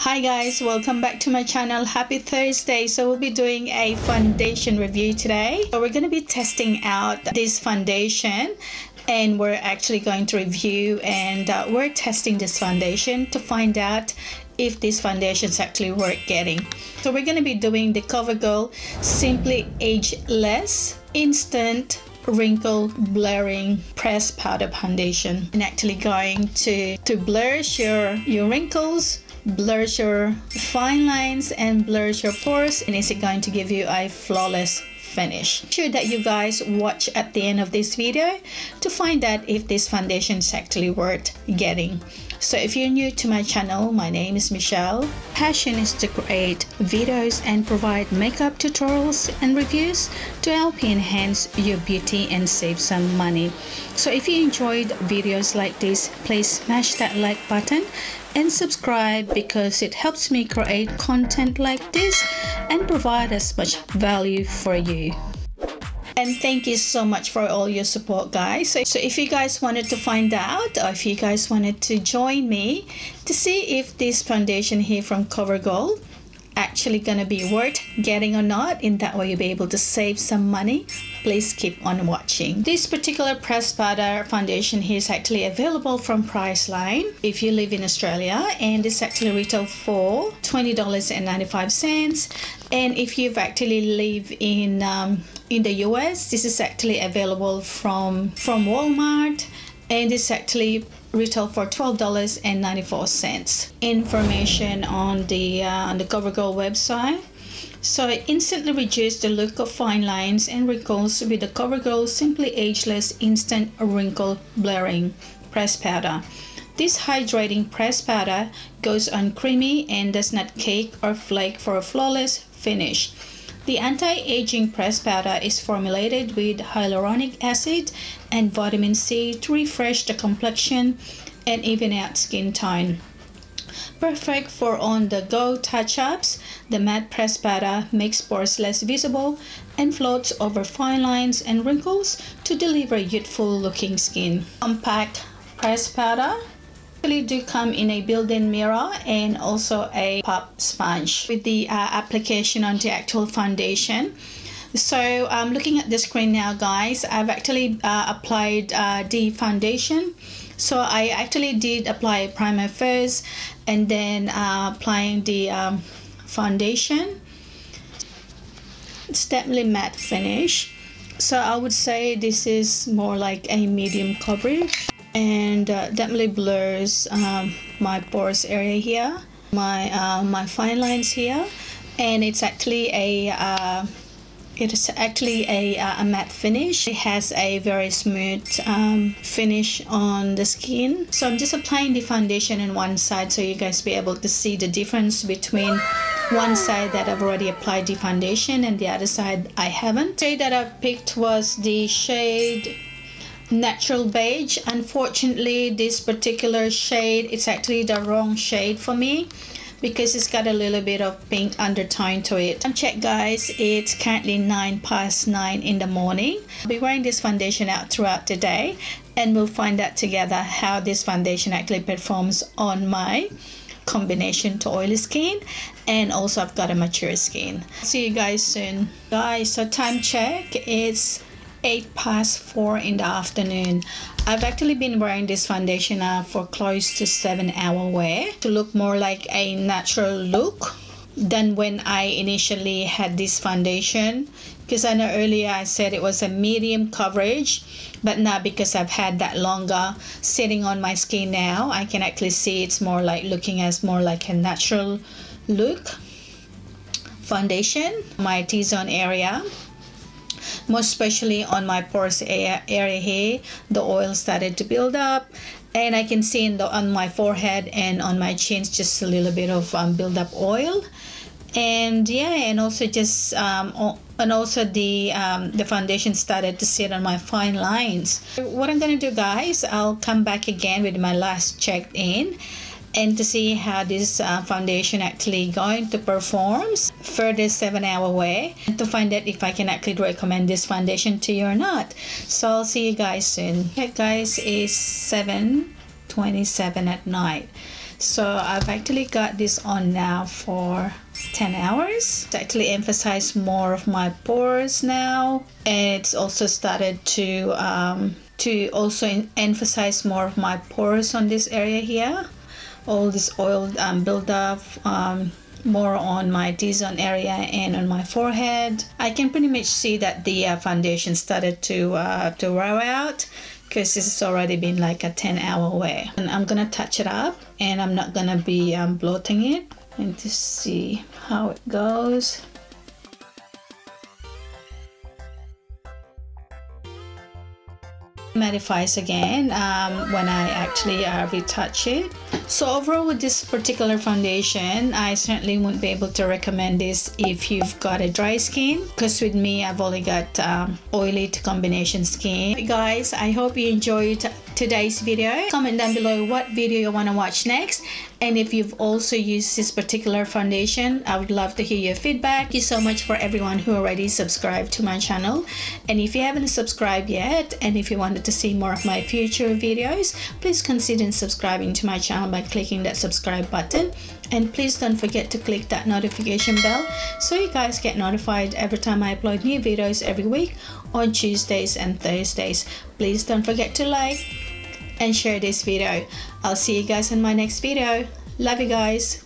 Hi guys, welcome back to my channel. Happy Thursday. So we'll be doing a foundation review today. So we're going to be testing out this foundation and we're actually going to review and we're testing this foundation to find out if this foundation is actually worth getting. So we're going to be doing the CoverGirl Simply Ageless Instant Wrinkle Blurring Press Powder Foundation, and actually going to blush your wrinkles, blurs your fine lines, and blurs your pores, and is it going to give you a flawless finish. Make sure that you guys watch at the end of this video to find out if this foundation is actually worth getting. So if you're new to my channel, my name is Michelle. Passion is to create videos and provide makeup tutorials and reviews to help you enhance your beauty and save some money. So if you enjoyed videos like this, please smash that like button and subscribe, because it helps me create content like this and provide as much value for you. And thank you so much for all your support, guys. So if you guys wanted to find out, or if you guys wanted to join me to see if this foundation here from CoverGirl actually gonna be worth getting or not, in that way you'll be able to save some money, please keep on watching. This particular press powder foundation here is actually available from Priceline if you live in Australia, and it's actually retail for $20.95, and if you've actually live in the US, this is actually available from Walmart, and it's actually retail for $12.94. Information on the CoverGirl website. So it instantly reduces the look of fine lines and wrinkles with the CoverGirl Simply Ageless Instant Wrinkle Blurring Press Powder. This hydrating press powder goes on creamy and does not cake or flake for a flawless finish. The anti-aging press powder is formulated with hyaluronic acid and vitamin C to refresh the complexion and even out skin tone. Perfect for on-the-go touch-ups, the matte press powder makes pores less visible and floats over fine lines and wrinkles to deliver youthful-looking skin. Compact press powder. They do come in a built-in mirror and also a pop sponge with the application on the actual foundation. So I'm looking at the screen now, guys. I've actually applied the foundation. So I actually did apply a primer first and then applying the foundation. It's definitely matte finish, so I would say this is more like a medium coverage, and definitely blurs my pores area here, my fine lines here, and it's actually a matte finish. It has a very smooth finish on the skin. So I'm just applying the foundation on one side so you guys be able to see the difference between one side that I've already applied the foundation and the other side I haven't. The shade that I picked was the shade Natural Beige. Unfortunately, this particular shade, it's actually the wrong shade for me because it's got a little bit of pink undertone to it. And check guys, it's currently 9:09 in the morning. I'll be wearing this foundation out throughout the day, and we'll find out together how this foundation actually performs on my combination to oily skin, and also I've got a mature skin. See you guys soon. Guys, so time check, it's 4:08 in the afternoon. I've actually been wearing this foundation for close to 7-hour wear to look more like a natural look than when I initially had this foundation, because I know earlier I said it was a medium coverage, but now because I've had that longer sitting on my skin, now I can actually see it's more like looking as more like a natural look foundation. My T-zone area, most especially on my pores area here, the oil started to build up, and I can see on my forehead and on my chin just a little bit of build up oil. And yeah, and also just and also the foundation started to sit on my fine lines. What I'm gonna do, guys, I'll come back again with my last check in and to see how this foundation actually going to perform further 7-hour wear, and to find out if I can actually recommend this foundation to you or not. So I'll see you guys soon. Okay guys, it's 7:27 at night. So I've actually got this on now for 10 hours. It's actually emphasized more of my pores now. It's also started to also emphasize more of my pores on this area here. All this oil build up more on my T-zone area and on my forehead. I can pretty much see that the foundation started to wear out, because this has already been like a 10-hour wear. And I'm gonna touch it up, and I'm not gonna be bloating it, and to see how it goes. Mattifies again when I actually retouch it. So overall, with this particular foundation, I certainly wouldn't be able to recommend this if you've got a dry skin, because with me, I've only got oily to combination skin. Hey guys, I hope you enjoyed today's video. Comment down below what video you want to watch next, and if you've also used this particular foundation, I would love to hear your feedback. Thank you so much for everyone who already subscribed to my channel, and if you haven't subscribed yet, and if you wanted to see more of my future videos, please consider subscribing to my channel by clicking that subscribe button, and please don't forget to click that notification bell so you guys get notified every time I upload new videos every week on Tuesdays and Thursdays. Please don't forget to like and share this video. I'll see you guys in my next video. Love you guys.